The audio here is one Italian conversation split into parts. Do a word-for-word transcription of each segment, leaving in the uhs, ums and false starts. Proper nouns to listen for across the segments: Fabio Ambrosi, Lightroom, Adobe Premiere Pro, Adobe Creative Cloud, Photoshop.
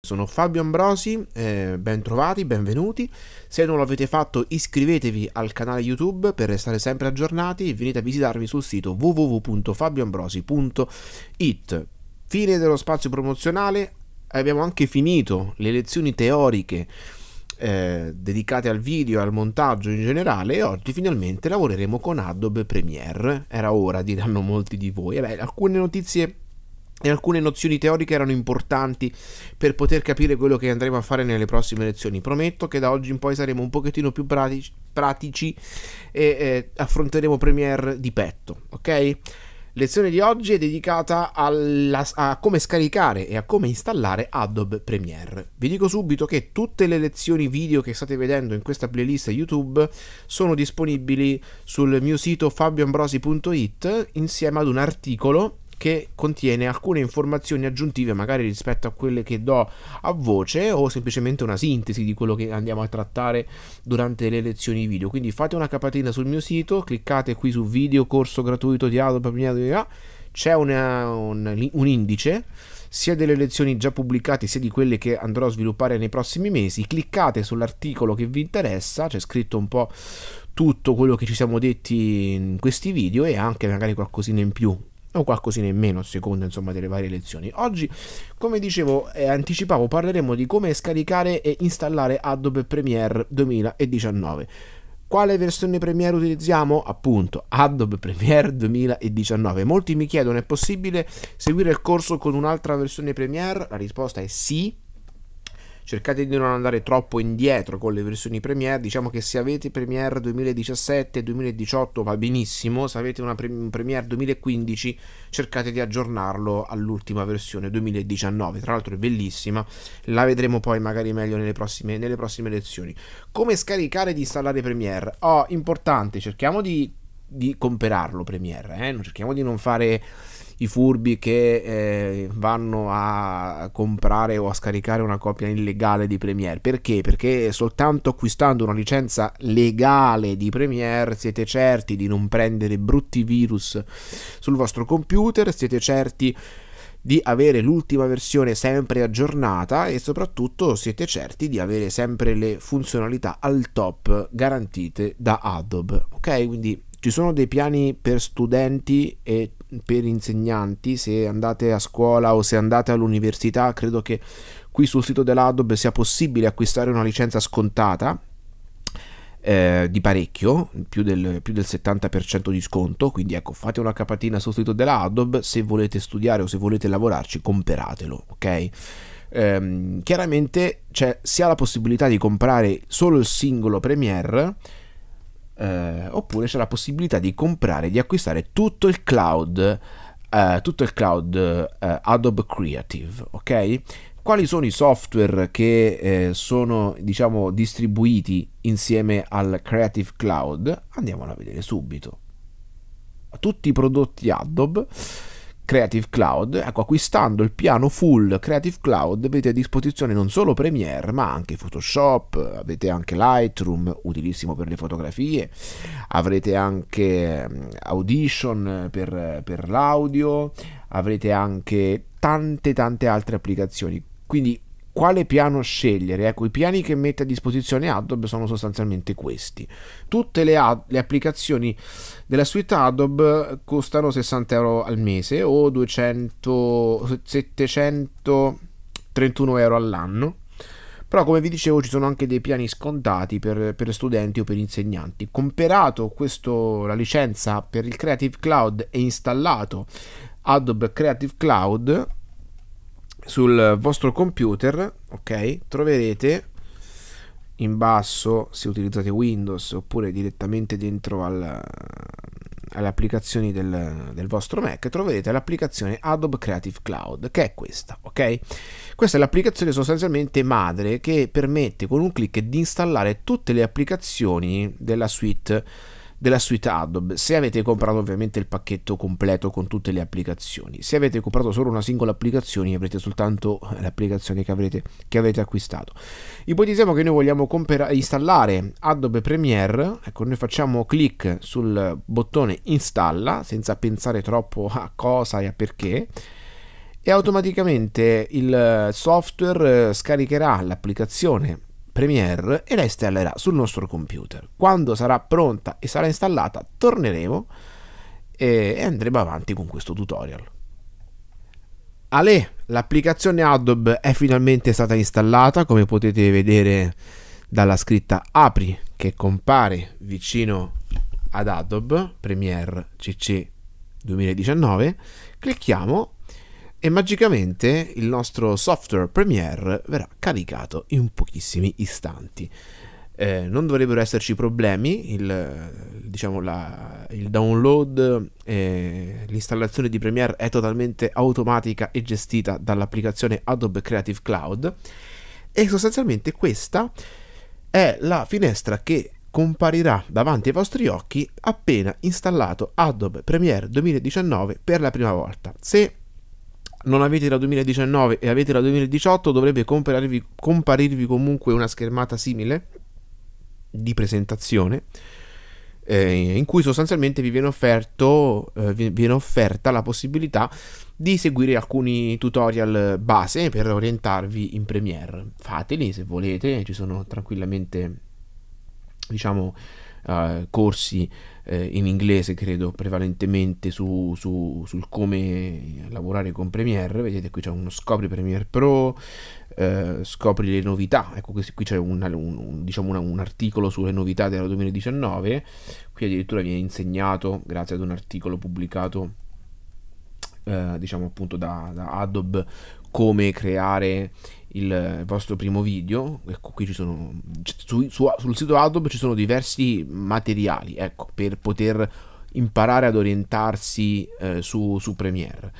Sono Fabio Ambrosi, eh, ben trovati, benvenuti. Se non lo avete fatto, iscrivetevi al canale YouTube per restare sempre aggiornati e venite a visitarmi sul sito w w w punto fabio ambrosi punto it. Fine dello spazio promozionale, abbiamo anche finito le lezioni teoriche eh, dedicate al video e al montaggio in generale e oggi finalmente lavoreremo con Adobe Premiere. Era ora, diranno molti di voi. Eh beh, alcune notizie e alcune nozioni teoriche erano importanti per poter capire quello che andremo a fare nelle prossime lezioni. Prometto che da oggi in poi saremo un pochettino più pratici, pratici e eh, affronteremo Premiere di petto, ok? Lezione di oggi è dedicata alla, a come scaricare e a come installare Adobe Premiere. Vi dico subito che tutte le lezioni video che state vedendo in questa playlist YouTube sono disponibili sul mio sito fabio ambrosi punto it insieme ad un articolo che contiene alcune informazioni aggiuntive magari rispetto a quelle che do a voce o semplicemente una sintesi di quello che andiamo a trattare durante le lezioni video. Quindi fate una capatina sul mio sito, cliccate qui su video corso gratuito di Adobe Premiere, c'è un, un indice sia delle lezioni già pubblicate sia di quelle che andrò a sviluppare nei prossimi mesi. Cliccate sull'articolo che vi interessa, c'è scritto un po' tutto quello che ci siamo detti in questi video e anche magari qualcosina in più o qualcosina in meno a seconda insomma delle varie lezioni. Oggi, come dicevo e eh, anticipavo, parleremo di come scaricare e installare Adobe Premiere duemiladiciannove. Quale versione Premiere utilizziamo? Appunto Adobe Premiere duemiladiciannove. Molti mi chiedono: è possibile seguire il corso con un'altra versione Premiere? La risposta è sì. Cercate di non andare troppo indietro con le versioni Premiere, diciamo che se avete Premiere duemiladiciassette duemiladiciotto va benissimo, se avete una Premiere duemilaquindici cercate di aggiornarlo all'ultima versione duemiladiciannove, tra l'altro è bellissima, la vedremo poi magari meglio nelle prossime, nelle prossime lezioni. Come scaricare ed installare Premiere? Oh, importante, cerchiamo di, di comprarlo Premiere, eh? Non cerchiamo di non fare i furbi che eh, vanno a comprare o a scaricare una copia illegale di Premiere. Perché? Perché soltanto acquistando una licenza legale di Premiere siete certi di non prendere brutti virus sul vostro computer, siete certi di avere l'ultima versione sempre aggiornata e soprattutto siete certi di avere sempre le funzionalità al top garantite da Adobe, ok? Quindi ci sono dei piani per studenti e per insegnanti, se andate a scuola o se andate all'università, credo che qui sul sito dell'Adobe sia possibile acquistare una licenza scontata eh, di parecchio, più del, più del settanta per cento di sconto, quindi ecco, fate una capatina sul sito dell'Adobe, se volete studiare o se volete lavorarci, comperatelo, ok? Ehm, chiaramente c'è sia la possibilità di comprare solo il singolo Premiere, Eh, oppure c'è la possibilità di comprare, di acquistare tutto il cloud, eh, tutto il cloud eh, Adobe Creative, ok? Quali sono i software che eh, sono, diciamo, distribuiti insieme al Creative Cloud? Andiamolo a vedere subito. Tutti i prodotti Adobe Creative Cloud, ecco, acquistando il piano full Creative Cloud avete a disposizione non solo Premiere ma anche Photoshop, avete anche Lightroom, utilissimo per le fotografie, avrete anche Audition per, per l'audio, avrete anche tante tante altre applicazioni. Quindi quale piano scegliere? Ecco, i piani che mette a disposizione Adobe sono sostanzialmente questi. Tutte le, le applicazioni della suite Adobe costano sessanta euro al mese o settecentotrentuno euro all'anno, però come vi dicevo ci sono anche dei piani scontati per, per studenti o per insegnanti. Comperato questo, la licenza per il Creative Cloud e installato Adobe Creative Cloud sul vostro computer, ok, troverete in basso, se utilizzate Windows oppure direttamente dentro al, alle applicazioni del, del vostro Mac, troverete l'applicazione Adobe Creative Cloud, che è questa, ok? Questa è l'applicazione sostanzialmente madre che permette con un clic di installare tutte le applicazioni della suite della suite Adobe, se avete comprato ovviamente il pacchetto completo con tutte le applicazioni. Se avete comprato solo una singola applicazione avrete soltanto l'applicazione che avrete, che avete acquistato. Ipotizziamo che noi vogliamo installare Adobe Premiere, ecco, noi facciamo clic sul bottone installa senza pensare troppo a cosa e a perché e automaticamente il software scaricherà l'applicazione Premiere e la installerà sul nostro computer. Quando sarà pronta e sarà installata, torneremo e andremo avanti con questo tutorial. Ale, l'applicazione Adobe è finalmente stata installata, come potete vedere dalla scritta apri che compare vicino ad Adobe Premiere C C duemiladiciannove. Clicchiamo e magicamente il nostro software Premiere verrà caricato in pochissimi istanti. Eh, non dovrebbero esserci problemi, il, diciamo la, il download e l'installazione di Premiere è totalmente automatica e gestita dall'applicazione Adobe Creative Cloud, e sostanzialmente questa è la finestra che comparirà davanti ai vostri occhi appena installato Adobe Premiere duemiladiciannove per la prima volta. Se non avete la duemiladiciannove e avete la duemiladiciotto, dovrebbe comparirvi, comparirvi comunque una schermata simile di presentazione eh, in cui sostanzialmente vi viene, offerto, eh, vi viene offerta la possibilità di seguire alcuni tutorial base per orientarvi in Premiere. Fateli se volete, ci sono tranquillamente, diciamo, eh, corsi eh, in inglese, credo prevalentemente su, su sul come lavorare con Premiere. Vedete qui c'è uno scopri Premiere Pro, Uh, scopri le novità. Ecco, qui c'è un, un, diciamo una, un articolo sulle novità del duemiladiciannove. Qui addirittura viene insegnato grazie ad un articolo pubblicato uh, diciamo appunto da, da Adobe come creare il vostro primo video. Ecco, qui ci sono su, su, sul sito Adobe ci sono diversi materiali, ecco, per poter imparare ad orientarsi uh, su, su Premiere.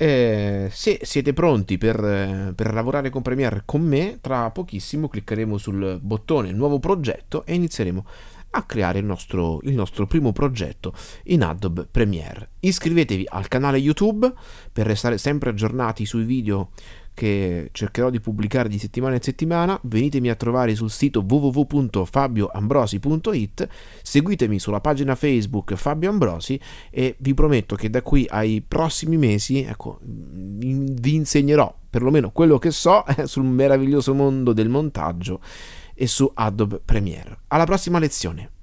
Eh, se siete pronti per, per lavorare con Premiere con me, tra pochissimo cliccheremo sul bottone nuovo progetto e inizieremo a creare il nostro, il nostro primo progetto in Adobe Premiere. Iscrivetevi al canale YouTube per restare sempre aggiornati sui video che cercherò di pubblicare di settimana in settimana. Venitemi a trovare sul sito w w w punto fabio ambrosi punto it, seguitemi sulla pagina Facebook Fabio Ambrosi e vi prometto che da qui ai prossimi mesi, ecco, vi insegnerò perlomeno quello che so sul meraviglioso mondo del montaggio e su Adobe Premiere. Alla prossima lezione!